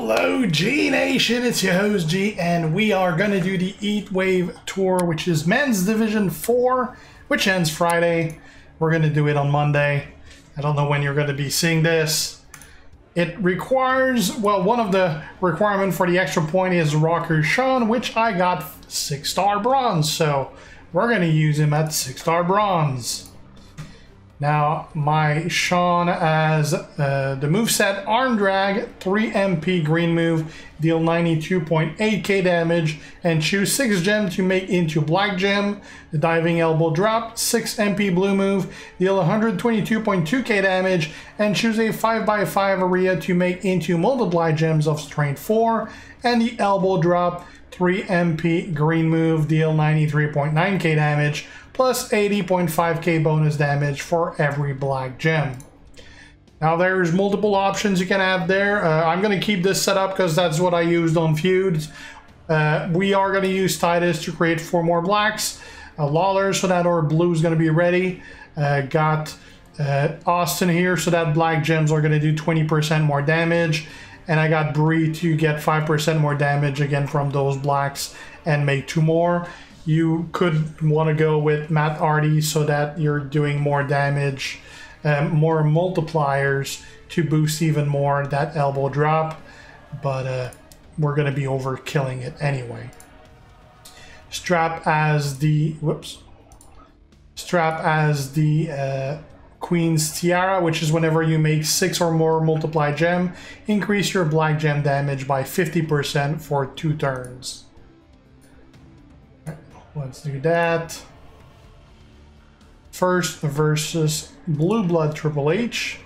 Hello G Nation, it's your host G, and we are going to do the Eat Wave Tour, which is men's division 4, which ends Friday. We're going to do it on Monday. I don't know when you're going to be seeing this. It requires, well, one of the requirements for the extra point is Rocker Shawn, which I got 6-star bronze, so we're going to use him at 6-star bronze. Now, my Shawn has the moveset Arm Drag, 3 MP green move, deal 92.8k damage, and choose 6 gem to make into black gem. The Diving Elbow Drop, 6 MP blue move, deal 122.2k damage, and choose a 5x5 area to make into multiply gems of strength 4. And the Elbow Drop, 3 MP green move, deal 93.9k damage, plus 80.5k bonus damage for every black gem. Now there's multiple options you can have there. I'm going to keep this set up because that's what I used on feuds. We are going to use Titus to create 4 more blacks. A Lawler so that our blue is going to be ready. Got Austin here so that black gems are going to do 20% more damage. And I got Bree to get 5% more damage again from those blacks and make 2 more. You could want to go with Matt Arty so that you're doing more damage, more multipliers to boost even more that elbow drop, but we're going to be overkilling it anyway. Strap as the Queen's Tiara, which is whenever you make 6 or more multiply gem, increase your black gem damage by 50% for 2 turns. Let's do that. First versus Blue Blood Triple H.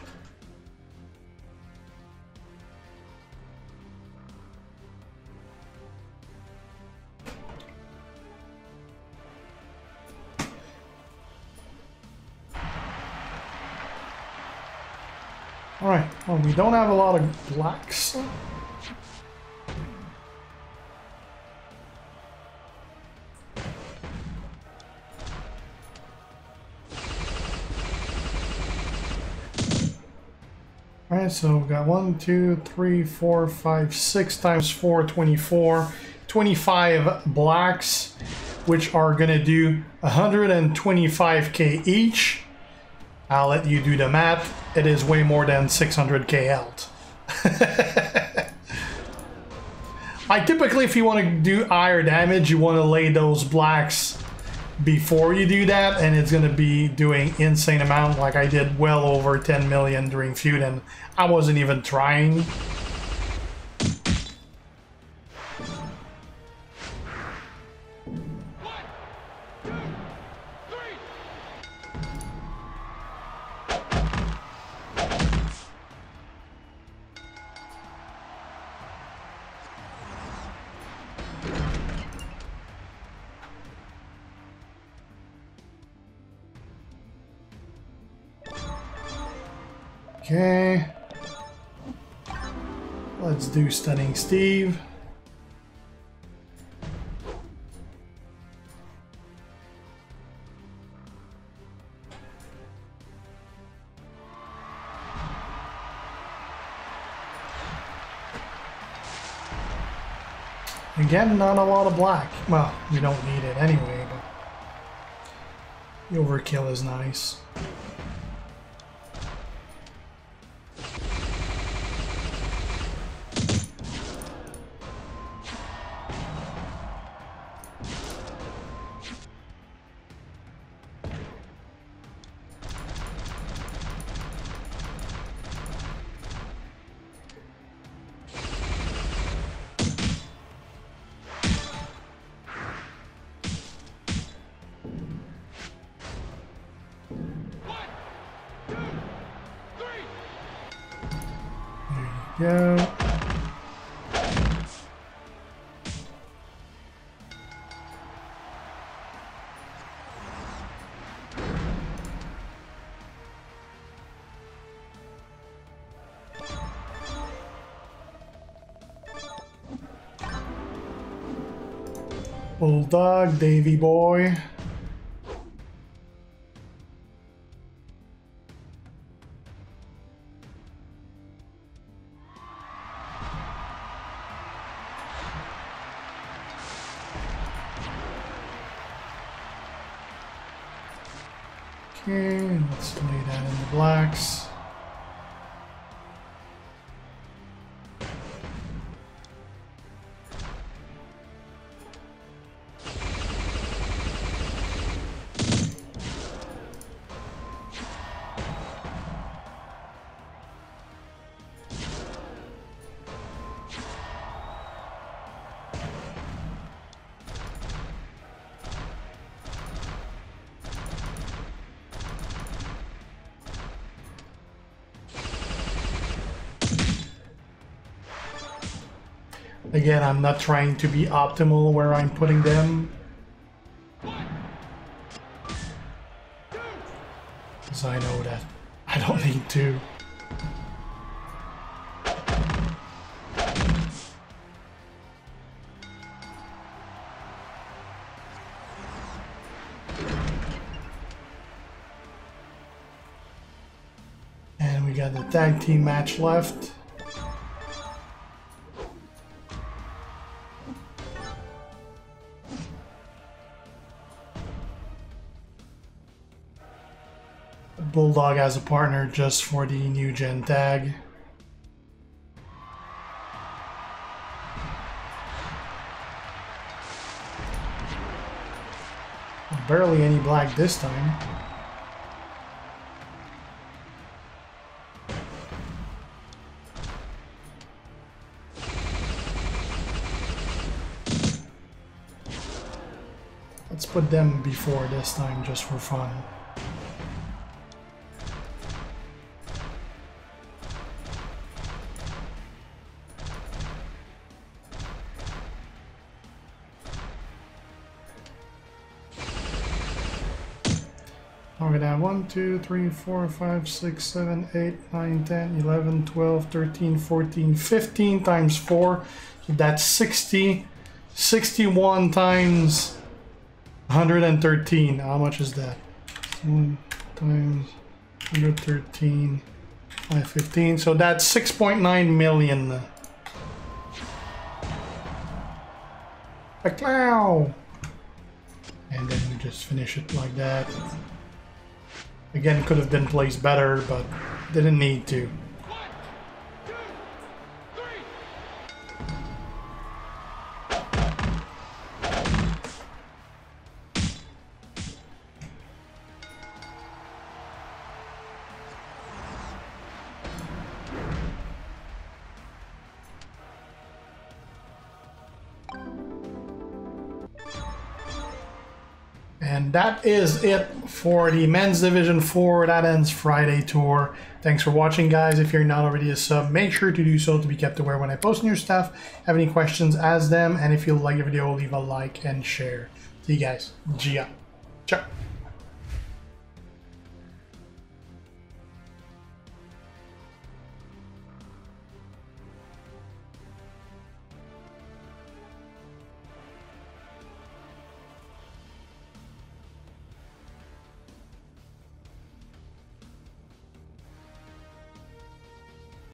All right, well, we don't have a lot of blacks. Alright, so we've got 1, 2, 3, 4, 5, 6 times 4, 24, 25 blacks, which are going to do 125k each. I'll let you do the math. It is way more than 600k out. I typically, if you want to do higher damage, you want to lay those blacks before you do that, and it's going to be doing insane amount. Like I did well over 10 million during feud and I wasn't even trying. Okay, let's do Stunning Steve. Again, not a lot of black. Well, we don't need it anyway, but the overkill is nice. Yeah. Bulldog, Davy boy. Okay, let's lay that in the blacks. Again, I'm not trying to be optimal where I'm putting them. 'Cause I know that I don't need to. And we got the tag team match left. Bulldog as a partner just for the new gen tag. Barely any black this time. Let's put them before this time just for fun. We're gonna have 1, 2, 3, 4, 5, 6, 7, 8, 9, 10, 11, 12, 13, 14, 15 times 4. So that's 60. 61 times 113. How much is that? 1 times 113, 515. So that's 6.9 million. A clown! And then we just finish it like that. Again, could have been placed better, but didn't need to. 1, 2, 3. And that is it for the men's division 4. That ends Friday tour. Thanks for watching, guys. If you're not already a sub, make sure to do so to be kept aware when I post new stuff. Have any questions, ask them, and if you like the video, leave a like and share. See you guys. Gia. Ciao.